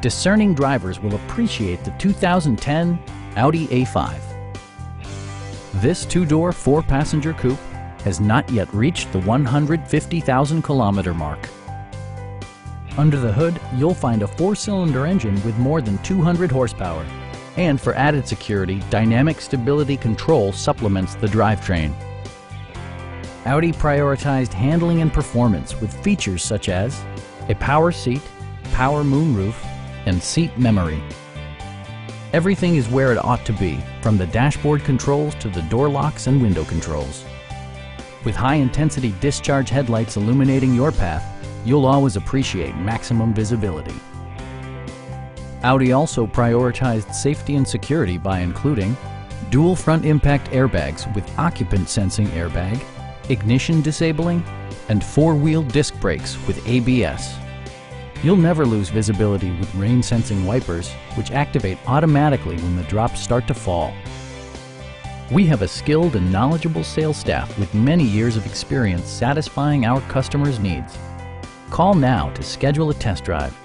Discerning drivers will appreciate the 2010 Audi A5. This two-door, four-passenger coupe has not yet reached the 150,000 kilometer mark. Under the hood, you'll find a four-cylinder engine with more than 200 horsepower. And for added security, dynamic stability control supplements the drivetrain. Audi prioritized handling and performance with features such as a power seat, power moonroof, and seat memory. Everything is where it ought to be, from the dashboard controls to the door locks and window controls. With high-intensity discharge headlights illuminating your path, you'll always appreciate maximum visibility. Audi also prioritized safety and security by including dual front impact airbags with occupant sensing airbag, ignition disabling, and four-wheel disc brakes with ABS. You'll never lose visibility with rain-sensing wipers, which activate automatically when the drops start to fall. We have a skilled and knowledgeable sales staff with many years of experience satisfying our customers' needs. Call now to schedule a test drive.